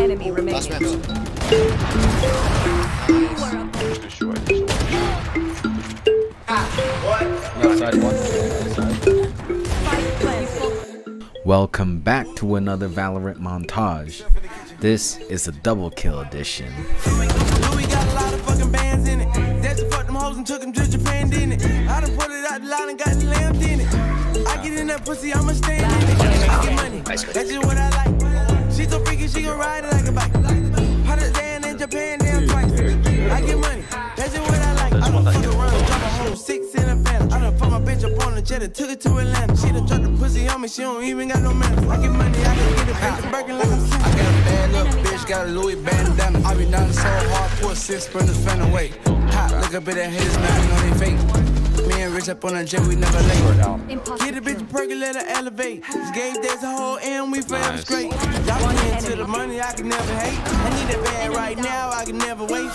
enemy remaining. Last map. Welcome back to another Valorant montage. This is a double kill edition. She's so freaky, she gon' ride it like a bike. Hotter than in Japan, damn twice. I get money, that's just what I like. I done fuck around, drop a whole six in a fan. I done fuck my bitch up on a jet and took it to Atlanta. She done dropped the pussy on me, she don't even got no manners. I get money, I can get it back to Birkin like I'm saying. I got a bad little bitch, got a Louis bandana. I be down so hard for a six, burn the fan away. Hot, look up at that haters, man, I know they fake. Me and Rich up on a jet, we never late. Get a bitch a percolator, elevate. This game days a whole end, we forever straight. Y'all went into the money, I can never hate. I need a bag right now, I can never wait.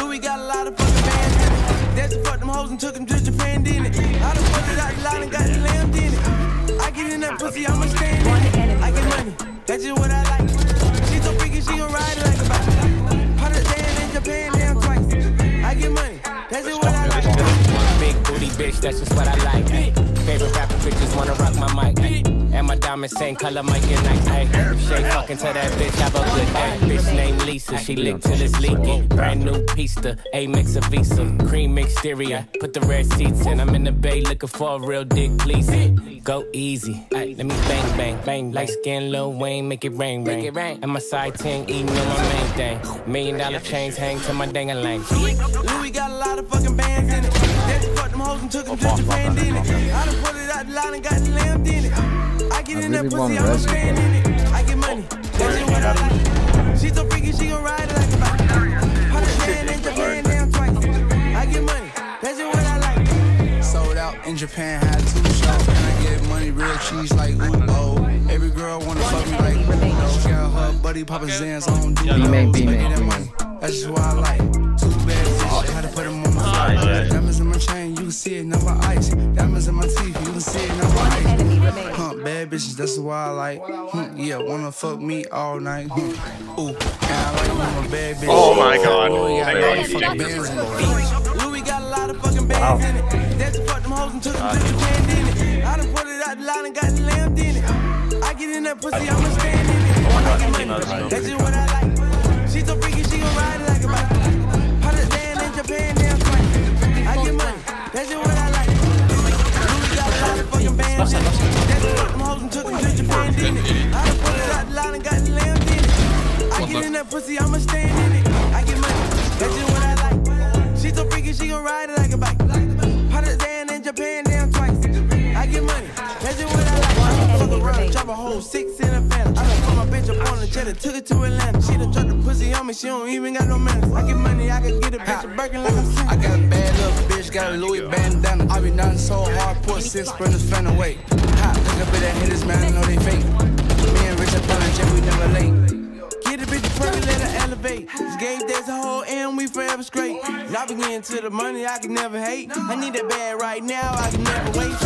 Louis got a lot of fucking bands. That's the fuck them hoes and took them to Japan, didn't it? I done fucked it out the line and got the lamb, didn't it? I get in that pussy, I'ma stand in it. I get money, that's just what I like. She so freaky, she gon' ride it like a bike. Hotter than in Japan, damn twice. I get money, that's just what I like. Big booty bitch, that's just what I like. Ay. Favorite rapper bitches wanna rock my mic. Ay. And my diamonds same color, Mike and Nike. Ay. Shake fucking to that bitch, have a good day. Bitch named Lisa, she licked till it's leaking. Brand new pista, a mix of Visa, cream exterior. Put the red seats in. I'm in the bay looking for a real dick, please. Go easy, ay. Let me bang bang bang. Light skin, Lil Wayne, make it rain rain. Make it rain. And my side ting eating on my main thing. $1 million chains hang to my dang-a-lang. Louis got a lot of fucking bands in it. And took him to Japan, didn't it? I done put it out the line and got the lamb, didn't it? I get in that pussy, I'ma stand in it. I get money, that's just what I like. She's so freaky, she gon' ride it like a bike. Hotter than in Japan, damn twice. I get money, that's just what I like. Sold out in Japan, had 2 shows. And I get money, real cheese like Ubo. Every girl wanna fuck me like Ubo. She got her buddy Papa Zan's on Dudos. Making that money, that's just what I like. 2 beds, I had to put them on my side. Diamonds in my chain, you can see it, number ice. Diamonds in my teeth, you can see it, number ice. Hump bad bitches, that's why I like. Yeah, wanna fuck me all night. Ooh, and I like my bad bitches. Oh my god. Louis got a lot of fucking bands in it. That's the fuck them hoes and took them to Japan, didn't it? I done put it out the line and got the lamb, didn't it? I get in that pussy, I'ma stand in it. I get money, that's just what I like. She's so freaky, she gon' ride it like a bike. Hotter than in Japan, damn twice. I get money. That's just what I like. Louis got a lot of fucking bands in it. That's what them hoes and took them to Japan, didn't it? I done put it out the line and got the lamb, didn't it? I get in that pussy, I'ma stand in it. I get money, that's just what I like. She's so freaky, she gon' ride it like a bike. Hotter than in Japan, damn twice. I get money, that's just what I like. I done fuck around, drop a whole 6 in a van. I done put my bitch up on the jet and took it to Atlanta. She done dropped the pussy on me, she don't even got no manners. I get money, I can get a bitch a Birkin like I'm saying. I got a bad little bitch, got a Louis bandana. I be nothing so hard, put 6 brothers fan away. Hot, look up at that hitters, man, I know they fake. Me and Rich up on the jet, we never late. Get a bitch a Birkin, let her elevate. This game, there's a whole end, we forever straight. Y'all be getting to the money, I can never hate. I need that bad right now, I can never wait.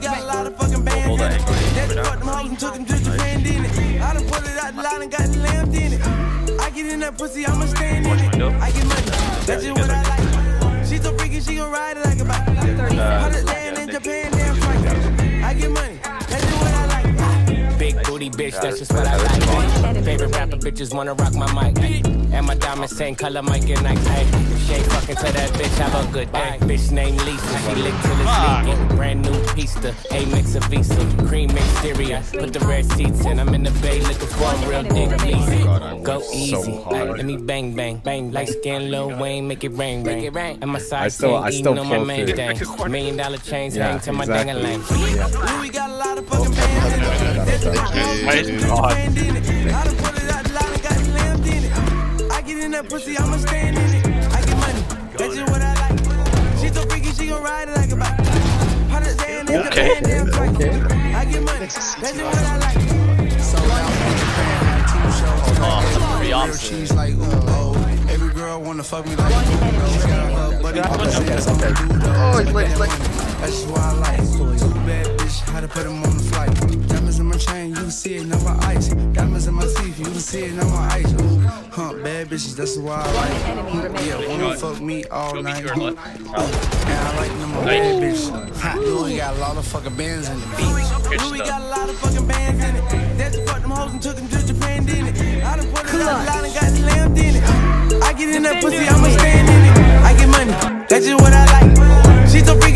Got a lot of fucking bands in it. That's the fuck them hoes and took them to Japan, didn't it? I done put it out the line and got the lamb, didn't it? I get in that pussy, I'ma stand in it. I get money, that's just what I like. She's so freaky, she gon' ride it like a bike. Hotter than in Japan, damn twice. I get money, that's just what I like. Big booty bitch, that's just what I like. Favorite rapper bitches wanna rock my mic. And my diamonds same color, Mike and Nike. Shake fucking to that bitch, have a good day. Bitch named Lisa, she licked till it's leaking. Brand new pista, a mix of Visa, cream exterior. Put the red seats in. I'm in the bay looking for a real dick, please. Go easy, let me bang bang bang. Light skin, Lil Wayne, make it rain rain. And my side skin eating on my main thing. $1 million chains hang to my dang-a-lang. Louis got a lot of fucking bands in it. I done put it out the line and got the lamb in it. I get in that pussy, I'ma stand in it. I get money, that's just what I like. She's so freaky, she gon' ride it like a bike. Hotter than in Japan, damn twice. I get money, that's just what I like. So out in Japan, had 2 shows. Real cheese like Ubo. Every girl wanna fuck me like Ubo. But it's on Dudos. That's just what I like. 2 bad bitch, how to put them on the flight. Diamonds in my chain, you can see it, never ice. Diamonds in my teeth, you can see it. sitting on my ice. Hump bad bitches, that's why I like. Yeah, wanna fuck me all night. And I like them bad bitches. Hot dude, got a lot of fucking bands in the beach. Louis got a lot of fucking bands in it. That's the fuck them hoes and took them to Japan, didn't it? I done put it out loud and got slammed in it. I get in that pussy, I'ma stand in it. I get money, that's just what I like. She's so pretty.